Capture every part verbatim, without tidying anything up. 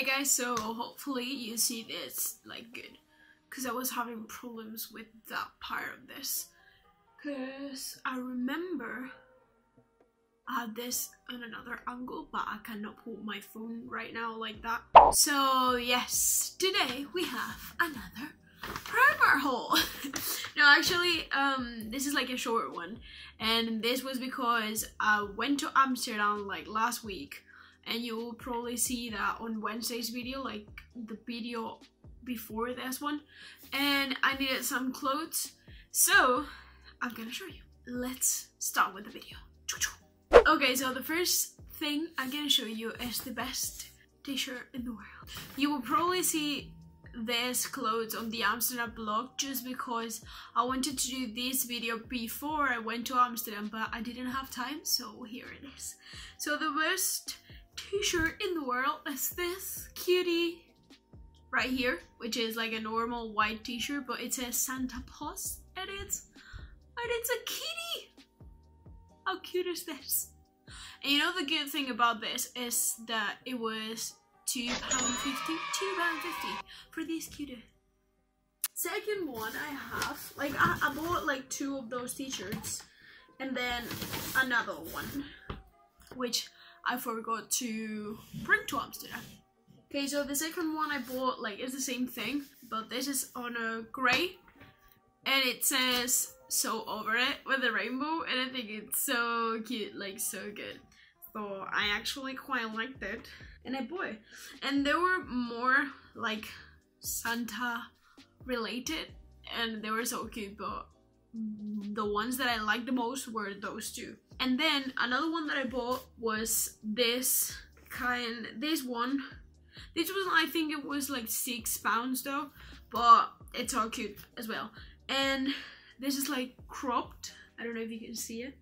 Alright guys, so hopefully you see this like good, because I was having problems with that part of this, because I remember I had this on another angle, but I cannot hold my phone right now like that. So yes, today we have another Primark haul. No, actually, um, this is like a short one, and this was because I went to Amsterdam like last week, and you will probably see that on Wednesday's video, like the video before this one, and I needed some clothes, so I'm gonna show you. Let's start with the video. Okay, so the first thing I'm gonna show you is the best t-shirt in the world. You will probably see this clothes on the Amsterdam blog, just because I wanted to do this video before I went to Amsterdam, but I didn't have time, so here it is. So the best t-shirt in the world is this cutie right here, which is like a normal white t-shirt, but it says Santa Paws and it's and it's a kitty. How cute is this? And you know, the good thing about this is that it was two pounds fifty, two pounds fifty for this cutie. Second one I have, like I, I bought like two of those t-shirts and then another one, which I forgot to bring to Amsterdam. Okay, so the second one I bought, like, is the same thing, but this is on a grey, and it says "so over it" with a rainbow, and I think it's so cute, like so good. So I actually quite liked it, and I bought it. And there were more like Santa related, and they were so cute, but the ones that I liked the most were those two. And then another one that I bought was this kind, this one. This was, I think it was like six pounds though, but it's so cute as well. And this is like cropped. I don't know if you can see it.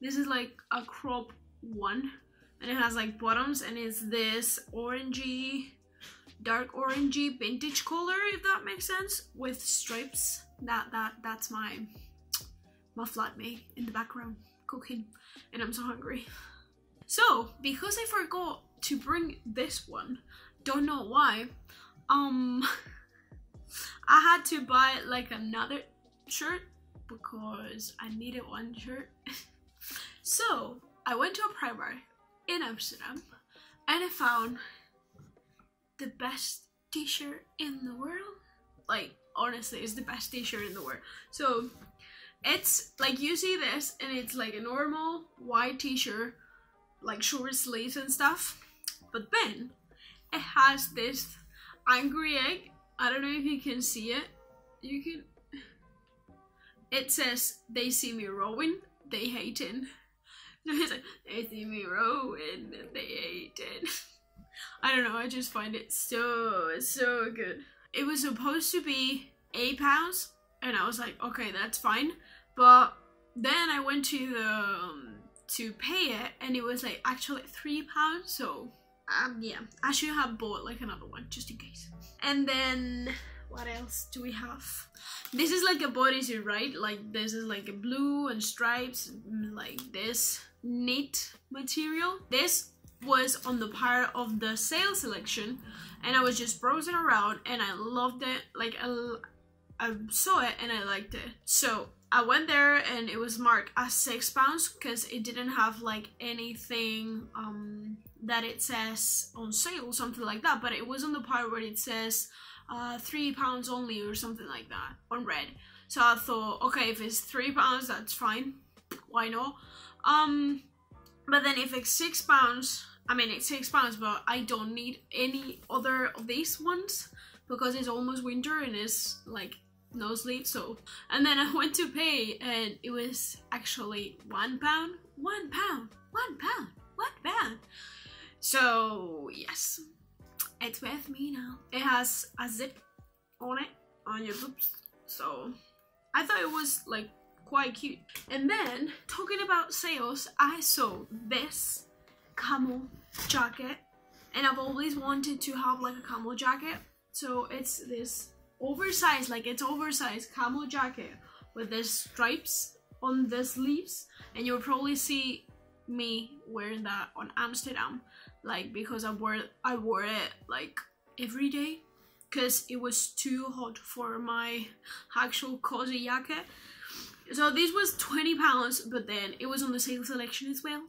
This is like a crop one, and it has like bottoms, and it's this orangey, dark orangey vintage color, if that makes sense, with stripes. That that that's my my flatmate in the background cooking, and I'm so hungry. So because I forgot to bring this one, don't know why, um I had to buy like another shirt because I needed one shirt. So I went to a Primark in Amsterdam and I found the best t-shirt in the world. Like, honestly, it's the best t-shirt in the world. So it's like, you see this, and it's like a normal white t-shirt, like short sleeves and stuff, but then it has this angry egg. I don't know if you can see it. You can. It says, "They see me rowing, they hating." No, it's like, "They see me rowing, they hating." I don't know, I just find it so, so good. It was supposed to be eight pounds, and I was like, okay, that's fine. But then I went to the um, to pay it, and it was like actually three pounds. So um, yeah, I should have bought like another one just in case. And then what else do we have? This is like a bodysuit, right? Like this is like a blue and stripes, like this knit material. This was on the part of the sale selection, and I was just browsing around, and I loved it. Like I, I saw it and I liked it, so I went there, and it was marked as six pounds, because it didn't have like anything um, that it says on sale or something like that, but it was on the part where it says uh, three pounds only or something like that on red. So I thought, okay, if it's three pounds, that's fine, why not? Um, but then if it's six pounds, I mean, it's six pounds, but I don't need any other of these ones because it's almost winter and it's like no sleep. So, and then I went to pay, and it was actually one pound, one pound, one pound, one pound. So yes, it's with me now. It has a zip on it, on your boobs. So I thought it was like quite cute. And then talking about sales, I saw this camel jacket, and I've always wanted to have like a camel jacket. So it's this oversized, like it's oversized camel jacket with the stripes on the sleeves, and you'll probably see me wearing that on Amsterdam. like because I wore I wore it like every day because it was too hot for my actual cozy jacket. So this was twenty pounds, but then it was on the sale selection as well.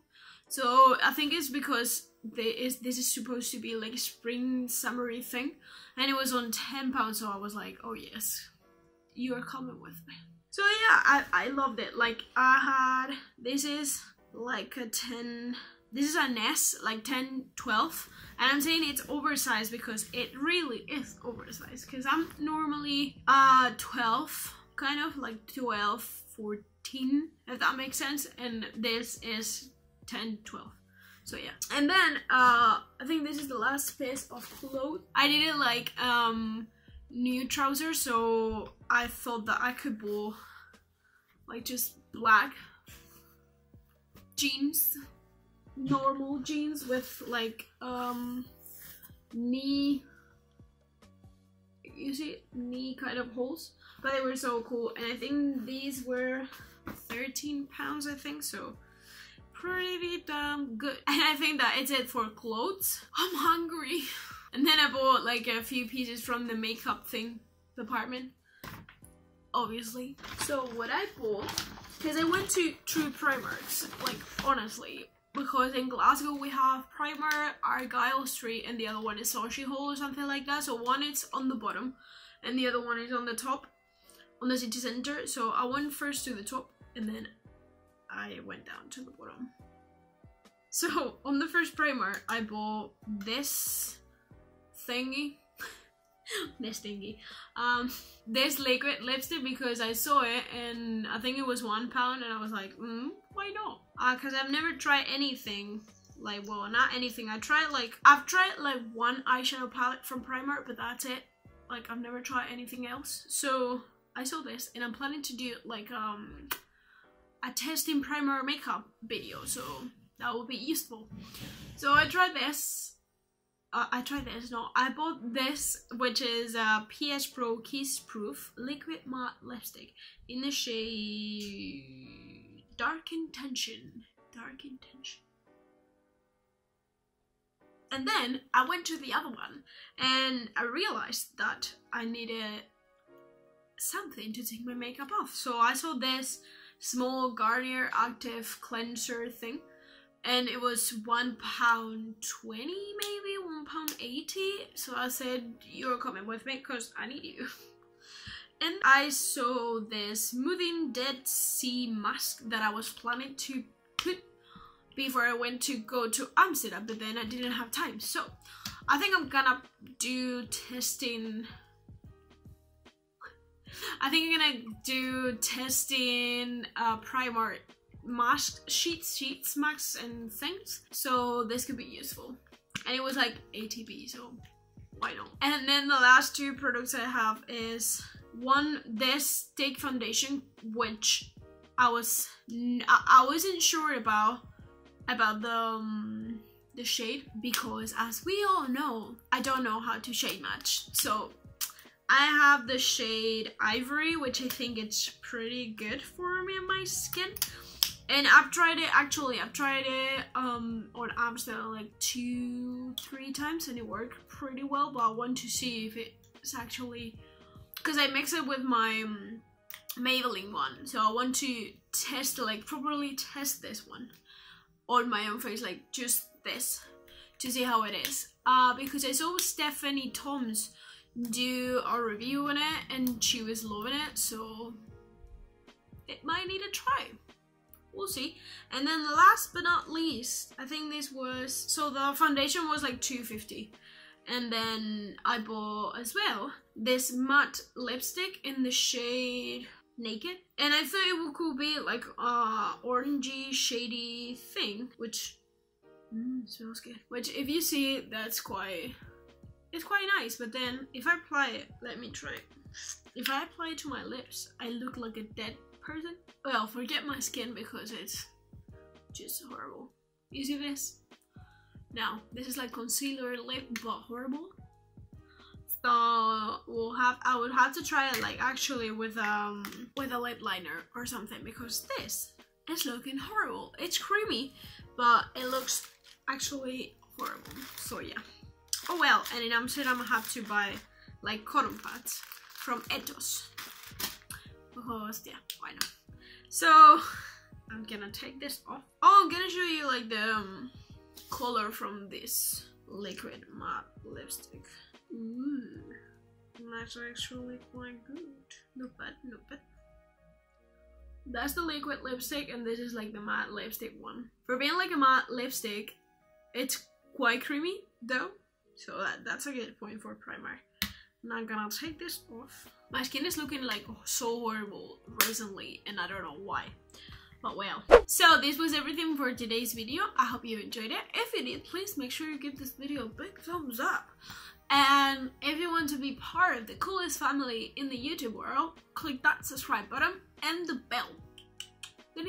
So I think it's because there is, this is supposed to be like a spring summery thing, and it was on ten pounds, so I was like, oh yes, you are coming with me. So yeah, I, I loved it. Like I had, this is like a ten, this is an S, like ten, twelve, and I'm saying it's oversized because it really is oversized, because I'm normally uh twelve, kind of like twelve, fourteen, if that makes sense, and this is ten, twelve. So yeah, and then uh I think this is the last piece of clothes. I needed like um new trousers, so I thought that I could wear like just black jeans, normal jeans with like um knee, you see, knee kind of holes, but they were so cool. And I think these were thirteen pounds, I think, so pretty damn good. And I think that it's it for clothes. I'm hungry. And then I bought like a few pieces from the makeup thing department, obviously. So what I bought, because I went to true Primarks, like honestly, because in Glasgow we have Primark, Argyle Street, and the other one is Sauchiehall or something like that. So one is on the bottom and the other one is on the top, on the city centre. So I went first to the top and then I went down to the bottom. So on the first Primark I bought this thingy this thingy um this liquid lipstick because I saw it and I think it was one pound, and I was like, mm, why not, uh because I've never tried anything like, well, not anything. I tried like I've tried like one eyeshadow palette from Primark, but that's it. Like I've never tried anything else. So I saw this and I'm planning to do like um a testing Primark makeup video, so that will be useful. So I tried this. Uh, I tried this, no, I bought this, which is a P H Pro Kiss Proof Liquid Matte Lipstick in the shade Dark Intention, Dark Intention. And then I went to the other one and I realized that I needed something to take my makeup off. So I saw this small Garnier Active Cleanser thing. And it was one pound twenty, maybe one pound eighty. So I said, "You're coming with me, cause I need you." And I saw this smoothing Dead Sea mask that I was planning to put before I went to go to Amsterdam, but then I didn't have time. So I think I'm gonna do testing. I think I'm gonna do testing uh, Primark mask sheets sheets masks and things, so this could be useful. And it was like A T B, so why not. And then the last two products I have is one, this stick foundation, which I was n I wasn't sure about about the um, the shade, because as we all know, I don't know how to shade match. So I have the shade Ivory, which I think it's pretty good for me and my skin. And I've tried it, actually, I've tried it um, on Amsterdam like two, three times, and it worked pretty well, but I want to see if it's actually, because I mix it with my um, Maybelline one, so I want to test, like properly test this one on my own face, like just this, to see how it is. Uh, because I saw Stephanie Tom's do a review on it, and she was loving it, so it might need a try. We'll see. And then last but not least, I think this was, so the foundation was like two fifty, and then I bought as well this matte lipstick in the shade Naked, and I thought it would be like uh orangey shady thing, which mm, smells good, which if you see, that's quite, it's quite nice. But then if I apply it, let me try it. If I apply it to my lips, I look like a dead person. Well, forget my skin because it's just horrible. You see this? Now, this is like concealer lip, but horrible. So we'll have, I would have to try it like actually with um with a lip liner or something, because this is looking horrible. It's creamy, but it looks actually horrible. So yeah. Oh well, and in Amsterdam I had to buy like cotton pads from Etos. Because yeah, why not? So I'm gonna take this off. Oh, I'm gonna show you like the um, color from this liquid matte lipstick. Ooh, that's actually quite good. Not bad, not bad. That's the liquid lipstick, and this is like the matte lipstick one. For being like a matte lipstick, it's quite creamy though, so that, that's a good point for Primark. Now I'm gonna take this off. My skin is looking like so horrible recently, and I don't know why. But well. So this was everything for today's video. I hope you enjoyed it. If you did, please make sure you give this video a big thumbs up. And if you want to be part of the coolest family in the YouTube world, click that subscribe button and the bell. And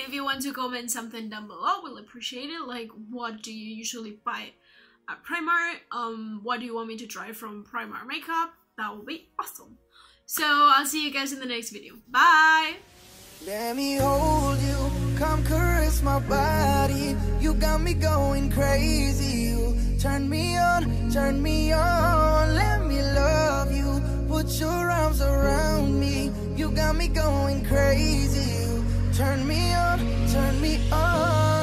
if you want to comment something down below, we'll appreciate it. Like, what do you usually buy at Primark? Um, what do you want me to try from Primark makeup? That would be awesome. So I'll see you guys in the next video. Bye! Let me hold you, come caress my body. You got me going crazy. You turn me on, turn me on. Let me love you, put your arms around me. You got me going crazy. You turn me on, turn me on.